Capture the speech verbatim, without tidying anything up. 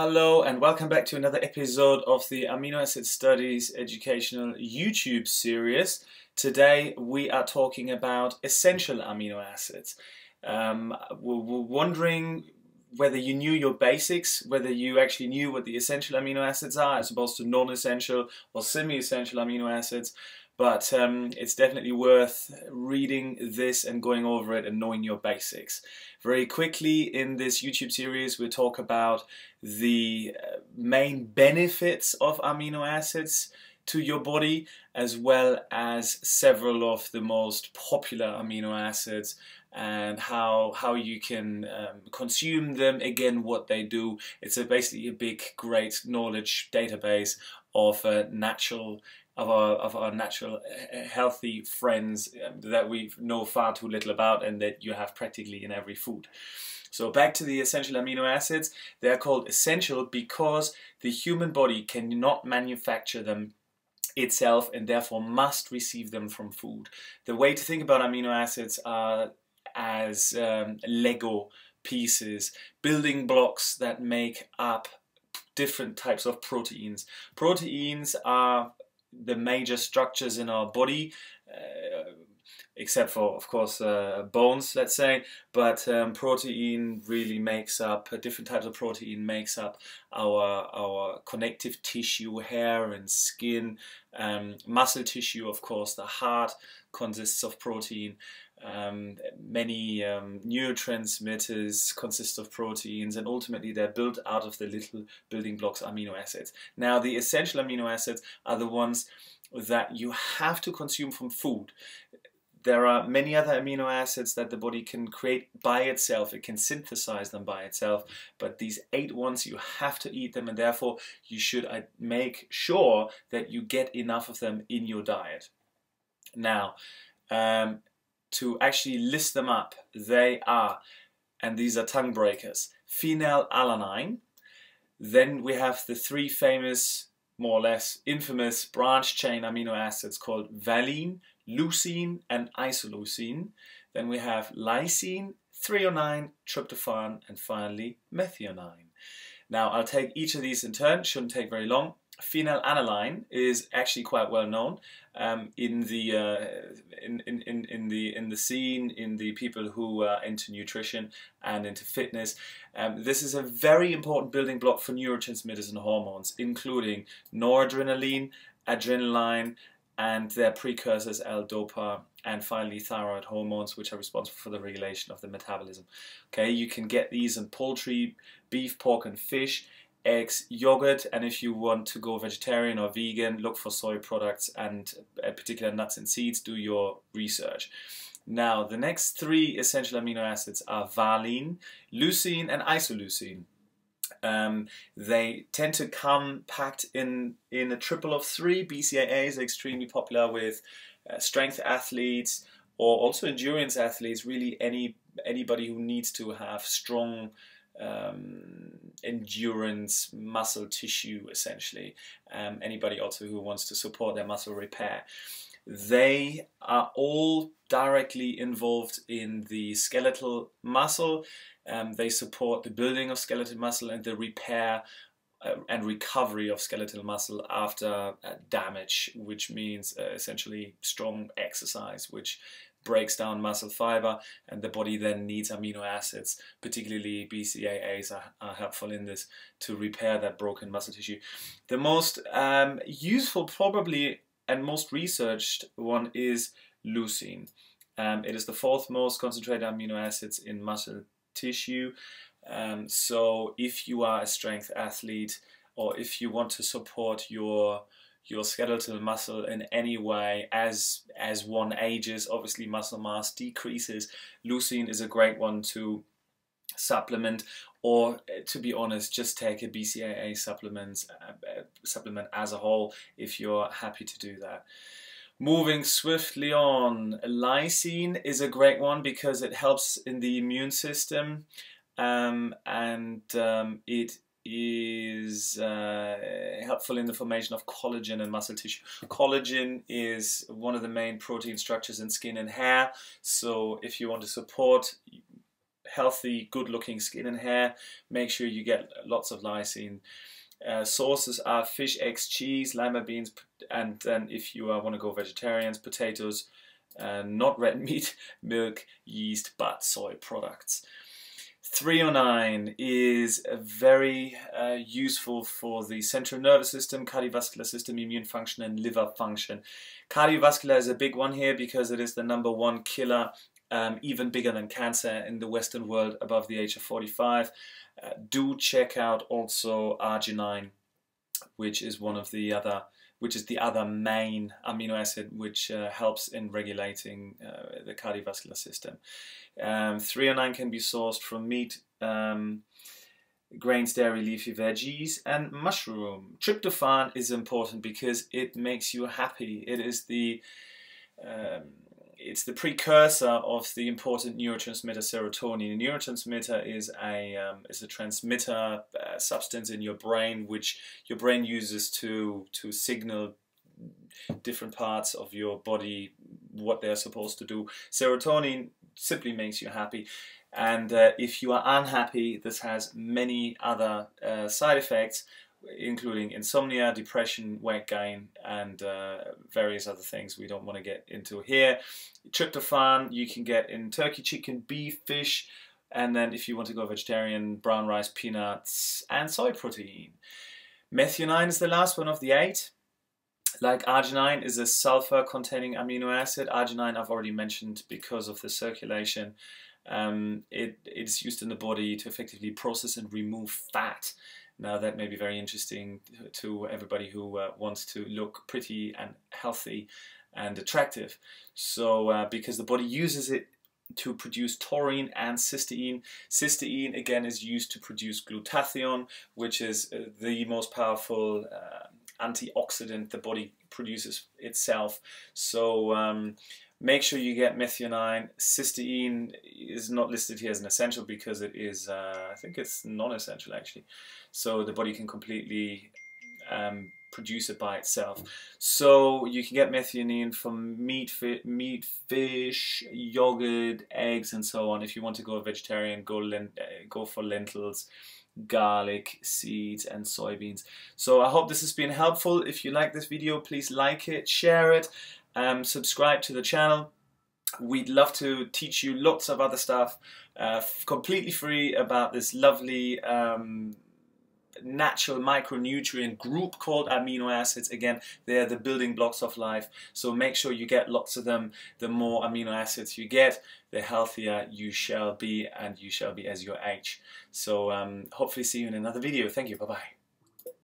Hello and welcome back to another episode of the Amino Acid Studies educational YouTube series. Today we are talking about essential amino acids. Um, we're, we're wondering whether you knew your basics, whether you actually knew what the essential amino acids are as opposed to non-essential or semi-essential amino acids. But um, it's definitely worth reading this and going over it and knowing your basics. Very quickly in this YouTube series we'll talk about the main benefits of amino acids to your body, as well as several of the most popular amino acids and how, how you can um, consume them, again what they do. It's a basically a big great knowledge database of uh, natural Of our, of our natural healthy friends that we know far too little about and that you have practically in every food. So back to the essential amino acids. They are called essential because the human body cannot manufacture them itself and therefore must receive them from food. The way to think about amino acids are as um, Lego pieces, building blocks that make up different types of proteins. Proteins are the major structures in our body, uh, except for of course uh, bones, let's say, but um, protein really makes up, different types of protein makes up our our connective tissue, hair and skin, um, muscle tissue, of course the heart consists of protein. Um, many um, neurotransmitters consist of proteins, and ultimately they're built out of the little building blocks amino acids. Now the essential amino acids are the ones that you have to consume from food. There are many other amino acids that the body can create by itself, it can synthesize them by itself, but these eight ones you have to eat them, and therefore you should make sure that you get enough of them in your diet. Now um, to actually list them up, they are, and these are tongue breakers, phenylalanine, then we have the three famous, more or less infamous, branch chain amino acids called valine, leucine and isoleucine, then we have lysine, threonine, tryptophan and finally methionine. Now I'll take each of these in turn, shouldn't take very long. Phenylalanine is actually quite well known um, in the uh, in, in, in in the in the scene, in the people who are into nutrition and into fitness. Um, this is a very important building block for neurotransmitters and hormones, including noradrenaline, adrenaline, and their precursors L DOPA, and finally thyroid hormones, which are responsible for the regulation of the metabolism. Okay, you can get these in poultry, beef, pork, and fish. Eggs, yogurt, and if you want to go vegetarian or vegan, look for soy products and uh, particular nuts and seeds. Do your research. Now, the next three essential amino acids are valine, leucine, and isoleucine. Um, they tend to come packed in in a triple of three. B C A As are extremely popular with uh, strength athletes or also endurance athletes. Really, any anybody who needs to have strong Um, endurance, muscle tissue essentially, um, anybody also who wants to support their muscle repair. They are all directly involved in the skeletal muscle. Um, they support the building of skeletal muscle and the repair uh, and recovery of skeletal muscle after uh, damage, which means uh, essentially strong exercise, which breaks down muscle fiber, and the body then needs amino acids, particularly B C A As are, are helpful in this, to repair that broken muscle tissue. The most um, useful probably and most researched one is leucine. Um, it is the fourth most concentrated amino acids in muscle tissue, um, so if you are a strength athlete or if you want to support your your skeletal muscle in any way, as as one ages, obviously muscle mass decreases. Leucine is a great one to supplement, or to be honest, just take a B C A A supplement uh, supplement as a whole if you're happy to do that. Moving swiftly on, lysine is a great one because it helps in the immune system, um, and um, it. is uh, helpful in the formation of collagen and muscle tissue. Collagen is one of the main protein structures in skin and hair, so if you want to support healthy, good-looking skin and hair, make sure you get lots of lysine. Uh, sources are fish eggs, cheese, lima beans, and then if you uh, want to go vegetarians, potatoes, uh, not red meat, milk, yeast, but soy products. Threonine is very uh, useful for the central nervous system, cardiovascular system, immune function, and liver function. Cardiovascular is a big one here because it is the number one killer, um, even bigger than cancer in the Western world above the age of forty-five. Uh, do check out also arginine, which is one of the other, which is the other main amino acid which uh, helps in regulating uh, the cardiovascular system. Um, threonine can be sourced from meat, um, grains, dairy, leafy veggies, and mushroom. Tryptophan is important because it makes you happy. It is the um, it's the precursor of the important neurotransmitter serotonin. A neurotransmitter is a um, is a transmitter uh, substance in your brain, which your brain uses to to signal different parts of your body what they're supposed to do. Serotonin simply makes you happy, and uh, if you are unhappy, this has many other uh, side effects, including insomnia, depression, weight gain, and uh, various other things we don't want to get into here. Tryptophan you can get in turkey, chicken, beef, fish, and then if you want to go vegetarian, brown rice, peanuts, and soy protein. Methionine is the last one of the eight. Like arginine, is a sulfur-containing amino acid. Arginine I've already mentioned because of the circulation. Um, it, it's used in the body to effectively process and remove fat. Now that may be very interesting to everybody who uh, wants to look pretty and healthy and attractive. So uh, because the body uses it to produce taurine and cysteine. Cysteine again is used to produce glutathione, which is uh, the most powerful uh, antioxidant the body produces itself. So um, make sure you get methionine. Cysteine is not listed here as an essential because it is, uh, I think it's non-essential actually. So the body can completely um, produce it by itself. So you can get methionine from meat, fi meat, fish, yogurt, eggs, and so on. If you want to go vegetarian, go, lent go for lentils, garlic, seeds, and soybeans. So I hope this has been helpful. If you like this video, please like it, share it. Um, subscribe to the channel. We'd love to teach you lots of other stuff uh, completely free about this lovely um, natural micronutrient group called amino acids. Again, they're the building blocks of life, so make sure you get lots of them. The more amino acids you get, the healthier you shall be, and you shall be as your age. So um, hopefully see you in another video. Thank you. Bye-bye.